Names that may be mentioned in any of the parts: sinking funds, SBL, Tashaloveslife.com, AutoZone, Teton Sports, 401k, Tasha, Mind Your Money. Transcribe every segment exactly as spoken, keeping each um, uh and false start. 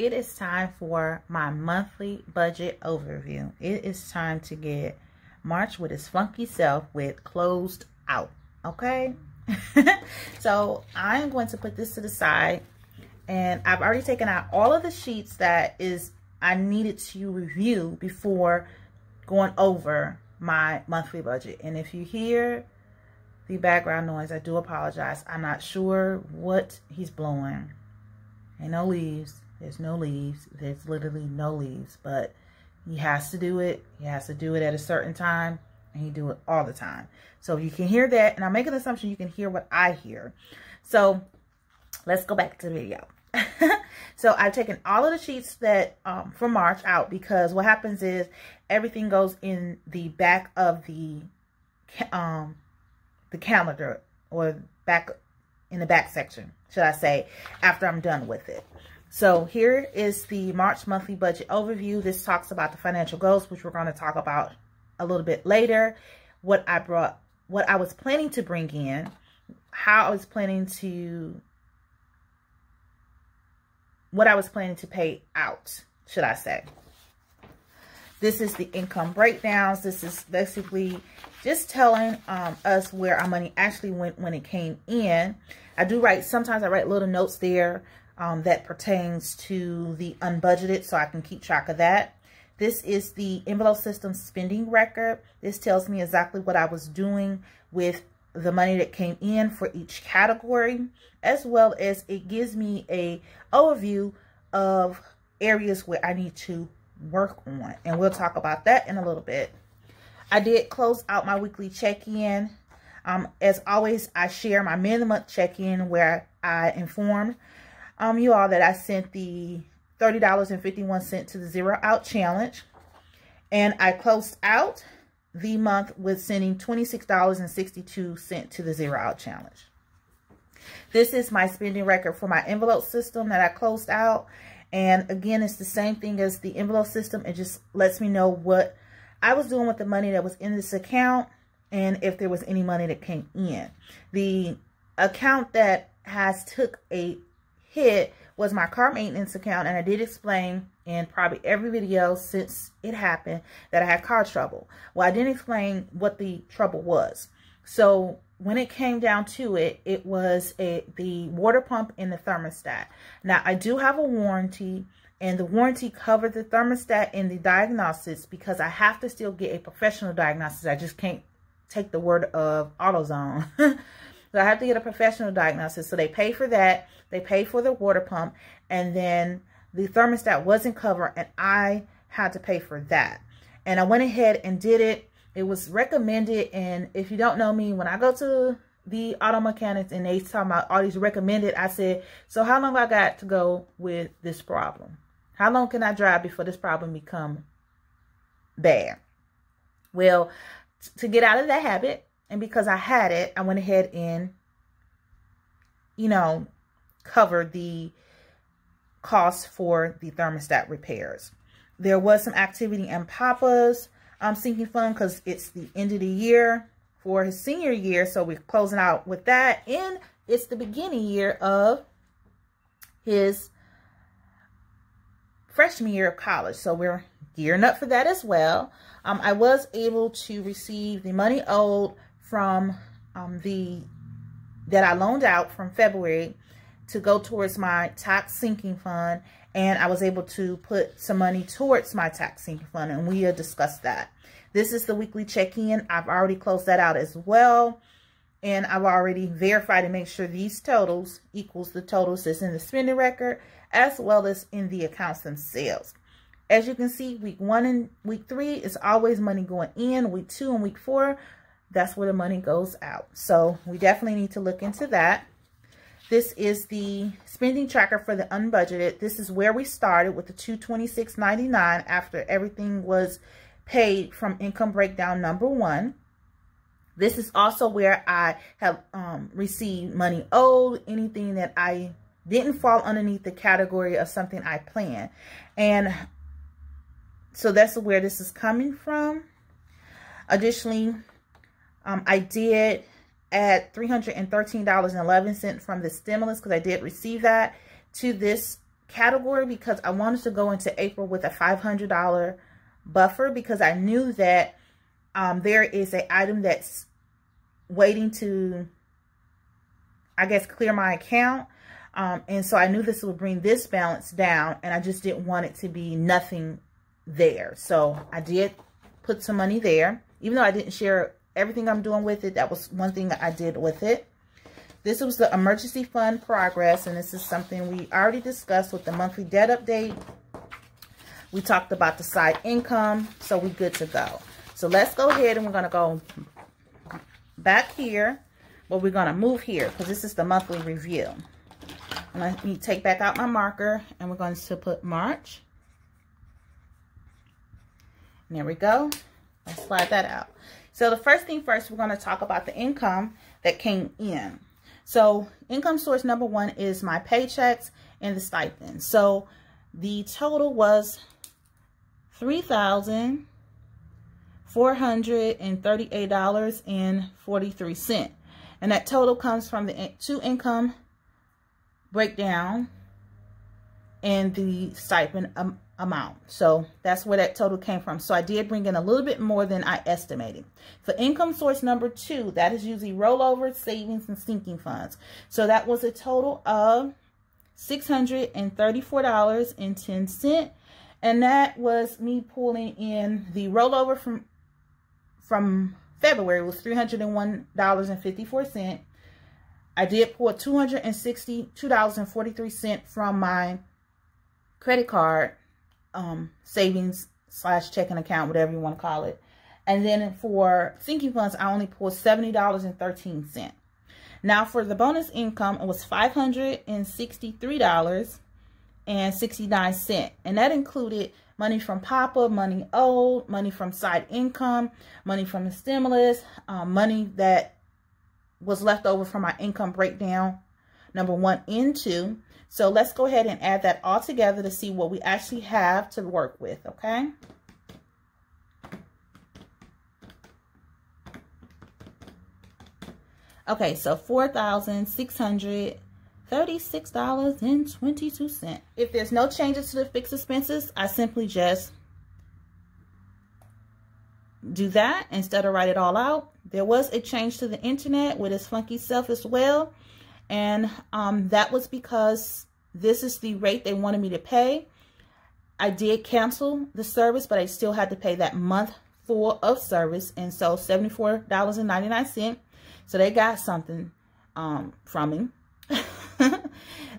It is time for my monthly budget overview. It is time to get March with its funky self with closed out, okay? So I'm going to put this to the side, and I've already taken out all of the sheets that is I needed to review before going over my monthly budget. And if you hear the background noise, I do apologize. I'm not sure what he's blowing. Ain't no leaves. There's no leaves. There's literally no leaves, but he has to do it. He has to do it at a certain time, and he do it all the time. So you can hear that, and I make an assumption you can hear what I hear. So let's go back to the video. So I've taken all of the sheets that um, for March out, because what happens is everything goes in the back of the um the calendar, or back in the back section, should I say, after I'm done with it. So here is the March monthly budget overview. This talks about the financial goals, which we're going to talk about a little bit later. What I brought, what I was planning to bring in, how I was planning to, what I was planning to pay out, should I say. This is the income breakdowns. This is basically just telling um, us where our money actually went when it came in. I do write, sometimes I write little notes there. Um, that pertains to the unbudgeted, so I can keep track of that. This is the envelope system spending record. This tells me exactly what I was doing with the money that came in for each category, as well as it gives me a overview of areas where I need to work on. And we'll talk about that in a little bit. I did close out my weekly check-in. Um, as always, I share my mid-month check-in where I informed Um, you all that I sent the thirty dollars and fifty-one cents to the zero out challenge, and I closed out the month with sending twenty-six dollars and sixty-two cents to the zero out challenge. This is my spending record for my envelope system that I closed out, and again, it's the same thing as the envelope system. It just lets me know what I was doing with the money that was in this account, and if there was any money that came in. The account that has took a hit was my car maintenance account, and I did explain in probably every video since it happened that I had car trouble. Well, I didn't explain what the trouble was. So when it came down to it, it was a, the water pump and the thermostat. Now, I do have a warranty, and the warranty covered the thermostat and the diagnosis, because I have to still get a professional diagnosis. I just can't take the word of AutoZone. So I have to get a professional diagnosis. So they pay for that. They pay for the water pump. And then the thermostat wasn't covered, and I had to pay for that. And I went ahead and did it. It was recommended. And if you don't know me, when I go to the auto mechanics and they talk about all these recommended, I said, so how long I got to go with this problem? How long can I drive before this problem become bad? Well, to get out of that habit, and because I had it, I went ahead and, you know, covered the cost for the thermostat repairs. There was some activity in Papa's um, sinking fund, because it's the end of the year for his senior year. So we're closing out with that. And it's the beginning year of his freshman year of college. So we're gearing up for that as well. Um, I was able to receive the money owed from um, the, that I loaned out from February to go towards my tax sinking fund. And I was able to put some money towards my tax sinking fund, and we'll discuss that. This is the weekly check-in. I've already closed that out as well. And I've already verified and made sure these totals equals the totals that's in the spending record, as well as in the accounts themselves. As you can see, week one and week three is always money going in. Week two and week four, that's where the money goes out. So we definitely need to look into that. This is the spending tracker for the unbudgeted. This is where we started with the two hundred twenty-six ninety-nine after everything was paid from income breakdown number one. This is also where I have um, received money owed, anything that I didn't fall underneath the category of something I planned. And so that's where this is coming from. Additionally, um, I did add three hundred thirteen dollars and eleven cents from the stimulus, because I did receive that, to this category because I wanted to go into April with a five hundred dollar buffer, because I knew that um, there is an item that's waiting to, I guess, clear my account. Um, and so I knew this would bring this balance down, and I just didn't want it to be nothing there. So I did put some money there, even though I didn't share everything I'm doing with it. That was one thing that I did with it. This was the emergency fund progress, and this is something we already discussed with the monthly debt update. We talked about the side income, so we're good to go. So let's go ahead, and we're going to go back here, but we're going to move here because this is the monthly review. And let me take back out my marker, and we're going to put March. And there we go. Let's slide that out. So the first thing first, we're going to talk about the income that came in. So income source number one is my paychecks and the stipend. So the total was three thousand four hundred thirty-eight dollars and forty-three cents. And that total comes from the two income breakdown and the stipend um, amount. So that's where that total came from. So I did bring in a little bit more than I estimated. For income source number two, that is usually rollover, savings, and sinking funds. So that was a total of six hundred thirty-four dollars and ten cents. And that was me pulling in the rollover from, from February was three hundred one dollars and fifty-four cents. I did pull two hundred sixty-two dollars and forty-three cents from my credit card um, savings slash checking account, whatever you want to call it. And then for sinking funds, I only pulled seventy dollars and thirteen cents. Now for the bonus income, it was five hundred sixty-three dollars and sixty-nine cents. And that included money from Papa, money owed, money from side income, money from the stimulus, um, money that was left over from my income breakdown number one and two. So let's go ahead and add that all together to see what we actually have to work with, okay? Okay, so four thousand six hundred thirty-six dollars and twenty-two cents. If there's no changes to the fixed expenses, I simply just do that instead of write it all out. There was a change to the internet with its funky self as well. And um, that was because this is the rate they wanted me to pay. I did cancel the service, but I still had to pay that month full of service. And so seventy-four dollars and ninety-nine cents. So they got something um, from me.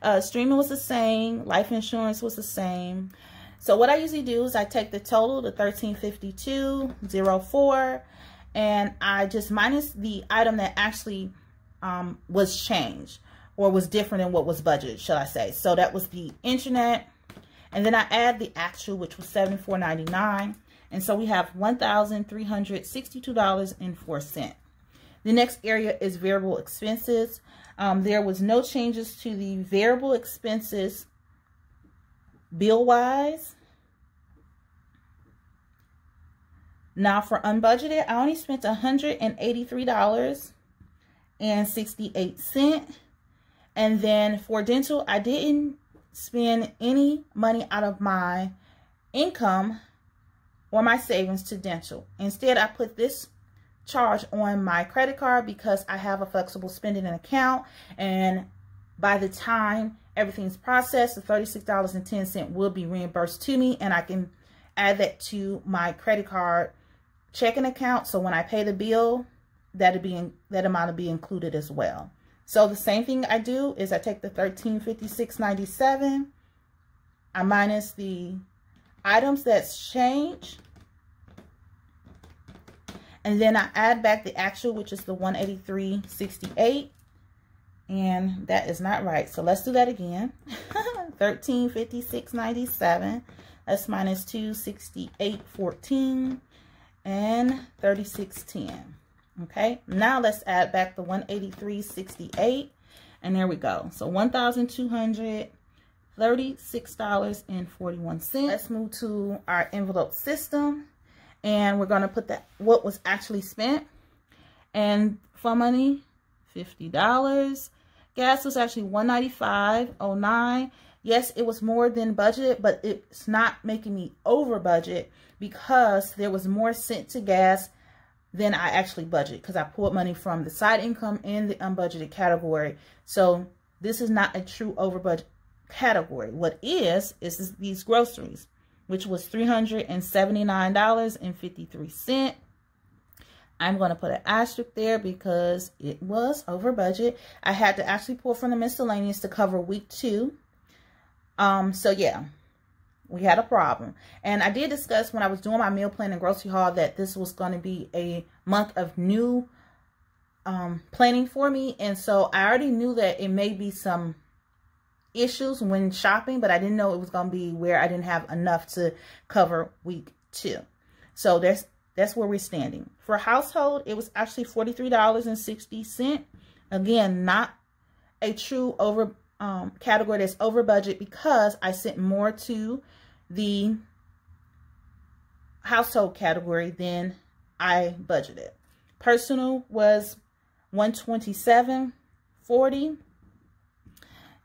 Uh, streaming was the same. Life insurance was the same. So what I usually do is I take the total, the one thousand three hundred fifty-two dollars and four cents, and I just minus the item that actually um, was changed or was different than what was budgeted, shall I say. So that was the internet. And then I add the actual, which was seventy-four ninety-nine. And so we have one thousand three hundred sixty-two dollars and four cents. The next area is variable expenses. Um, there was no changes to the variable expenses bill-wise. Now for unbudgeted, I only spent one hundred eighty-three dollars and sixty-eight cents. And then for dental, I didn't spend any money out of my income or my savings to dental. Instead, I put this charge on my credit card because I have a flexible spending account, and by the time everything's processed, the thirty-six dollars and ten cents will be reimbursed to me, and I can add that to my credit card checking account, so when I pay the bill, that'll be in, that amount will be included as well. So the same thing I do is I take the one thousand three hundred fifty-six dollars and ninety-seven cents, I minus the items that's changed, and then I add back the actual, which is the one hundred eighty-three dollars and sixty-eight cents. And that is not right. So let's do that again. one thousand three hundred fifty-six dollars and ninety-seven cents. That's minus two hundred sixty-eight dollars and fourteen cents and thirty-six dollars and ten cents. Okay. Now let's add back the one hundred eighty-three dollars and sixty-eight cents. And there we go. So one thousand two hundred thirty-six dollars and forty-one cents. Let's move to our envelope system. And we're going to put that what was actually spent. And for money, fifty dollars. Gas was actually one hundred ninety-five dollars and nine cents. Yes, it was more than budget, but it's not making me over budget because there was more sent to gas than I actually budget, because I pulled money from the side income and the unbudgeted category. So this is not a true over budget category. What is, is these groceries, which was three hundred seventy-nine dollars and fifty-three cents. I'm going to put an asterisk there because it was over budget. I had to actually pull from the miscellaneous to cover week two. Um, so yeah, we had a problem. And I did discuss when I was doing my meal plan and grocery haul that this was going to be a month of new um, planning for me. And so I already knew that it may be some issues when shopping, but I didn't know it was going to be where I didn't have enough to cover week two. So that's, that's where we're standing. For household, it was actually forty-three dollars and sixty cents. Again, not a true over um, category that's over budget because I sent more to the household category than I budgeted. Personal was one twenty-seven forty.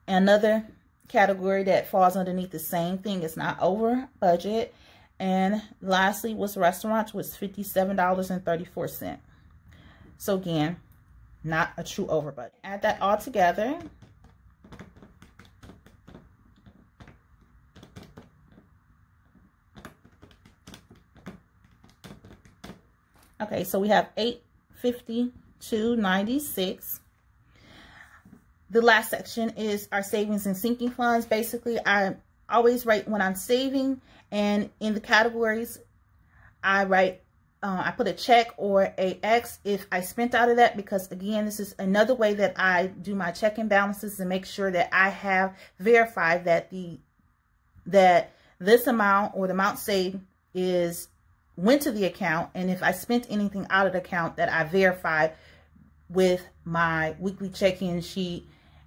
Another category that falls underneath the same thing. It's not over budget. And lastly was restaurants, was fifty-seven dollars and thirty-four cents. So again, not a true over budget. Add that all together. Okay, so we have eight fifty-two ninety-six. The last section is our savings and sinking funds. Basically, I always write when I'm saving, and in the categories, I write, uh, I put a check or a X if I spent out of that, because again, this is another way that I do my check and balances to make sure that I have verified that the that this amount or the amount saved is went to the account, and if I spent anything out of the account, that I verified with my weekly check-in sheet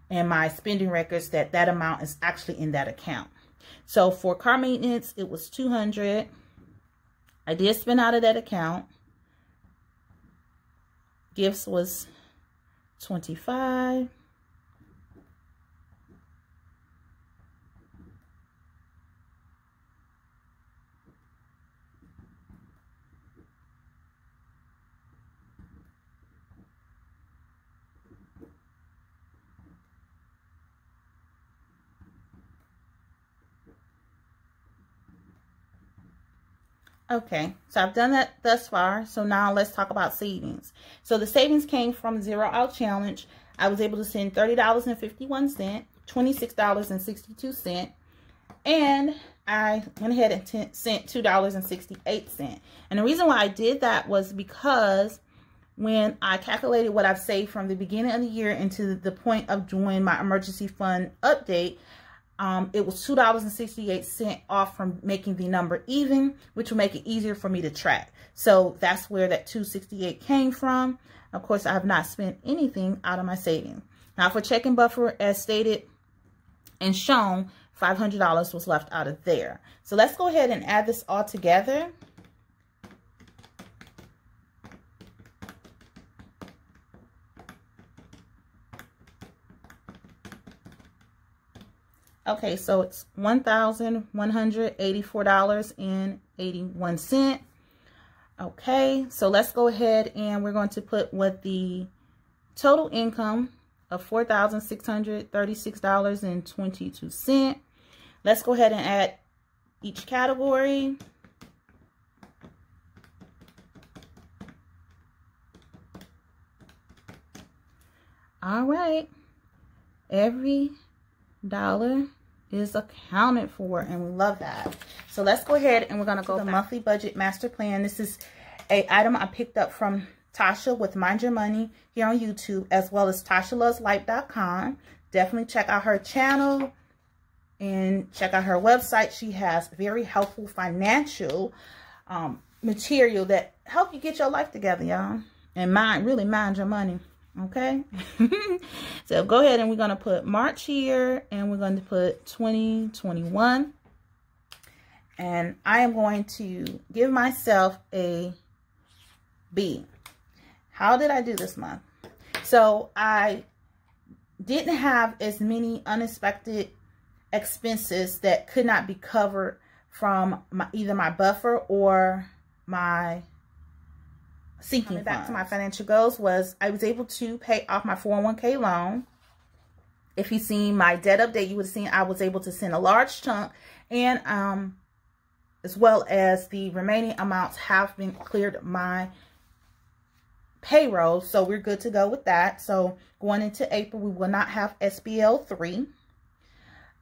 and my spending records that that amount is actually in that account. So for car maintenance, it was two hundred dollars. I did spend out of that account. Gifts was twenty-five dollars. Okay, so I've done that thus far. So now let's talk about savings. So the savings came from Zero Out Challenge. I was able to send thirty dollars and fifty-one cents, twenty-six dollars and sixty-two cents, and I went ahead and sent two dollars and sixty-eight cents. And the reason why I did that was because when I calculated what I've saved from the beginning of the year into the point of doing my emergency fund update, Um, it was two dollars and sixty-eight cents off from making the number even, which will make it easier for me to track. So that's where that two dollars and sixty-eight cents came from. Of course, I have not spent anything out of my savings. Now for check and buffer, as stated and shown, five hundred dollars was left out of there. So let's go ahead and add this all together. Okay, so it's one thousand one hundred eighty-four dollars and eighty-one cents. Okay, so let's go ahead and we're going to put what the total income of four thousand six hundred thirty-six dollars and twenty-two cents. Let's go ahead and add each category. All right, every dollar is accounted for, and we love that. So let's go ahead and we're going to go to the monthly budget master plan. This is a item I picked up from Tasha with Mind Your Money here on YouTube, as well as Tasha loves life dot com. Definitely check out her channel and check out her website. She has very helpful financial um, material that help you get your life together, y'all, and mind really mind your money. Okay, so go ahead and we're going to put March here, and we're going to put twenty twenty-one, and I am going to give myself a B. How did I do this month? So I didn't have as many unexpected expenses that could not be covered from my, either my buffer or my sinking fund. Back to my financial goals was I was able to pay off my four oh one K loan. If you've seen my debt update, you would have seen I was able to send a large chunk, and um, as well as the remaining amounts have been cleared my payroll. So we're good to go with that. So going into April, we will not have S B L three.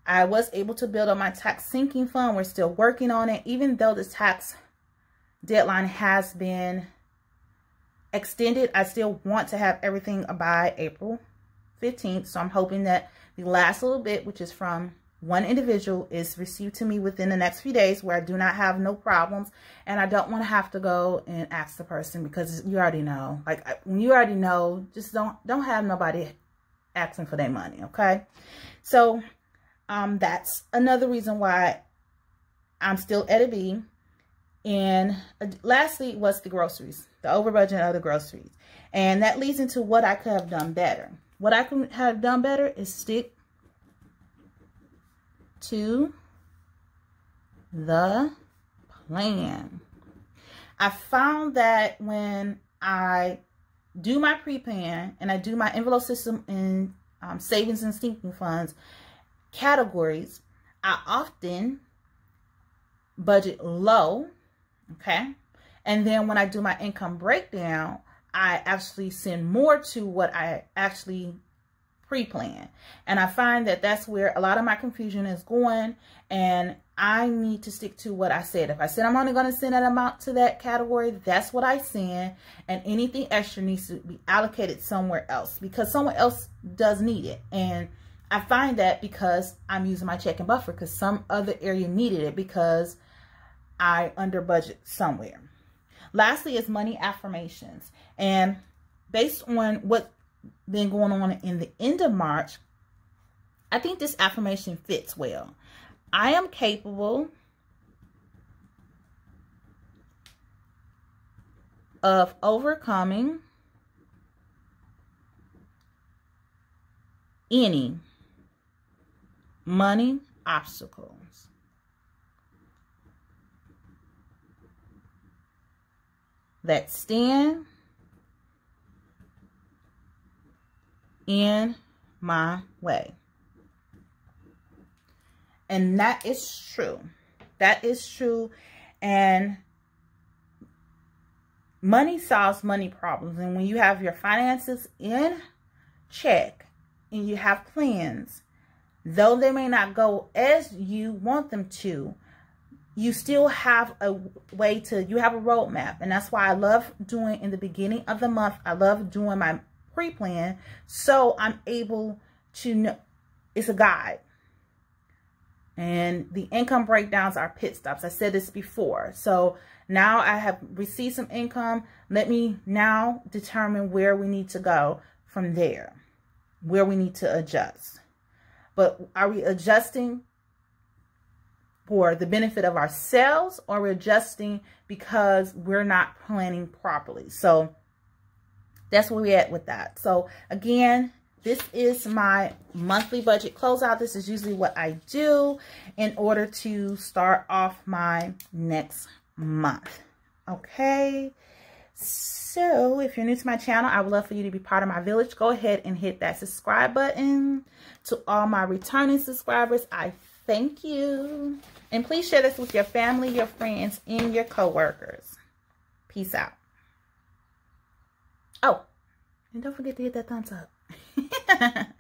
I was able to build up my tax sinking fund. We're still working on it, even though the tax deadline has been extended. I still want to have everything by April fifteenth. So I'm hoping that the last little bit, which is from one individual, is received to me within the next few days, where I do not have no problems. And I don't want to have to go and ask the person, because you already know, like when you already know, just don't, don't have nobody asking for their money. Okay. So, um, that's another reason why I'm still at a B. And lastly was the groceries, the over budget of the groceries. And that leads into what I could have done better. What I could have done better is stick to the plan. I found that when I do my pre-plan and I do my envelope system in um, savings and sinking funds categories, I often budget low, okay? And then when I do my income breakdown, I actually send more to what I actually pre-plan. And I find that that's where a lot of my confusion is going, and I need to stick to what I said. If I said I'm only going to send that amount to that category, that's what I send, and anything extra needs to be allocated somewhere else, because someone else does need it. And I find that because I'm using my check and buffer, because some other area needed it because I under budget somewhere. Lastly is money affirmations. And based on what's been going on in the end of March, I think this affirmation fits well. I am capable of overcoming any money obstacles. That stand in my way. And that is true. That is true. And money solves money problems. And when you have your finances in check and you have plans, though they may not go as you want them to, you still have a way to, you have a roadmap. And that's why I love doing in the beginning of the month, I love doing my pre-plan. So I'm able to know, it's a guide. And the income breakdowns are pit stops. I said this before. So now I have received some income. Let me now determine where we need to go from there, where we need to adjust. But are we adjusting for the benefit of ourselves, or we're adjusting because we're not planning properly? So that's where we're at with that. So again, this is my monthly budget closeout. This is usually what I do in order to start off my next month. Okay. So if you're new to my channel, I would love for you to be part of my village. Go ahead and hit that subscribe button. To all my returning subscribers, I thank you. And please share this with your family, your friends, and your coworkers. Peace out. Oh, and don't forget to hit that thumbs up.